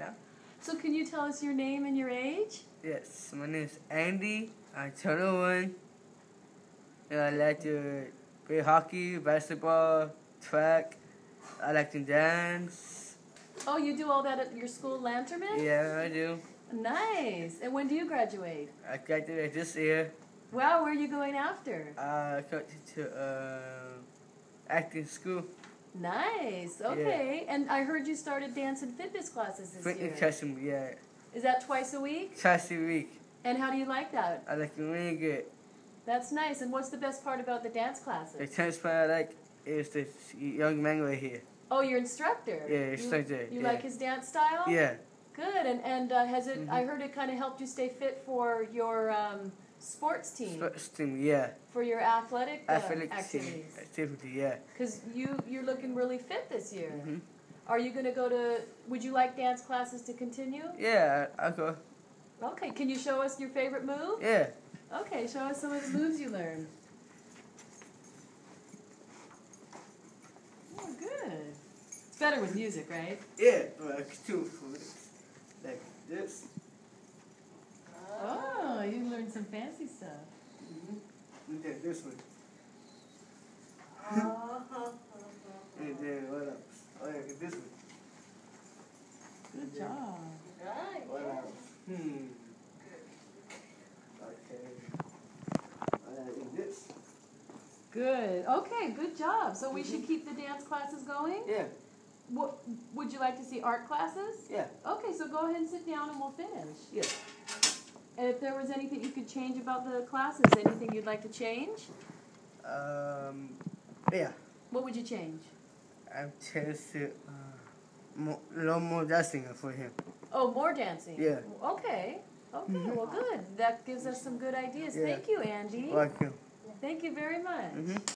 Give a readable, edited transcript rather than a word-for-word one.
now. So can you tell us your name and your age? Yes, my name is Andy. I'm 21. And I like to play hockey, basketball, track. I like to dance. Oh, you do all that at your school, Lanterman? Yeah, I do. Nice. And when do you graduate? I graduate this year. Wow, where are you going after? I go to acting school. Nice. Okay. Yeah. And I heard you started dance and fitness classes this year. Yeah. Is that twice a week? Twice a week. And how do you like that? I like it really good. That's nice. And what's the best part about the dance classes? The dance part I like is this young man right here. Oh, your instructor? Yeah, instructor. You like his dance style? Yeah. Good. And has it? I heard it kind of helped you stay fit for your sports team. Sports team, yeah. For your athletic activities. Activity, yeah. Because you're looking really fit this year. Are you going to go to? Would you like dance classes to continue? Yeah, I'll go. Okay. Can you show us your favorite move? Yeah. Okay, show us some of the moves you learned. Oh, good. It's better with music, right? Yeah, like two, like this. Oh, you learned some fancy stuff. And then this one. And then what else? Oh, yeah, this one. Good job. Right. What else? Good. Okay, good job. So we should keep the dance classes going? Yeah. What, would you like to see art classes? Yeah. Okay, so go ahead and sit down and we'll finish. Yeah. And if there was anything you could change about the classes, anything you'd like to change? Yeah. What would you change? I'd change to a lot more dancing for him. Oh, more dancing? Yeah. Okay. Okay, well, good. That gives us some good ideas. Yeah. Thank you, Andy. Thank you. Thank you very much.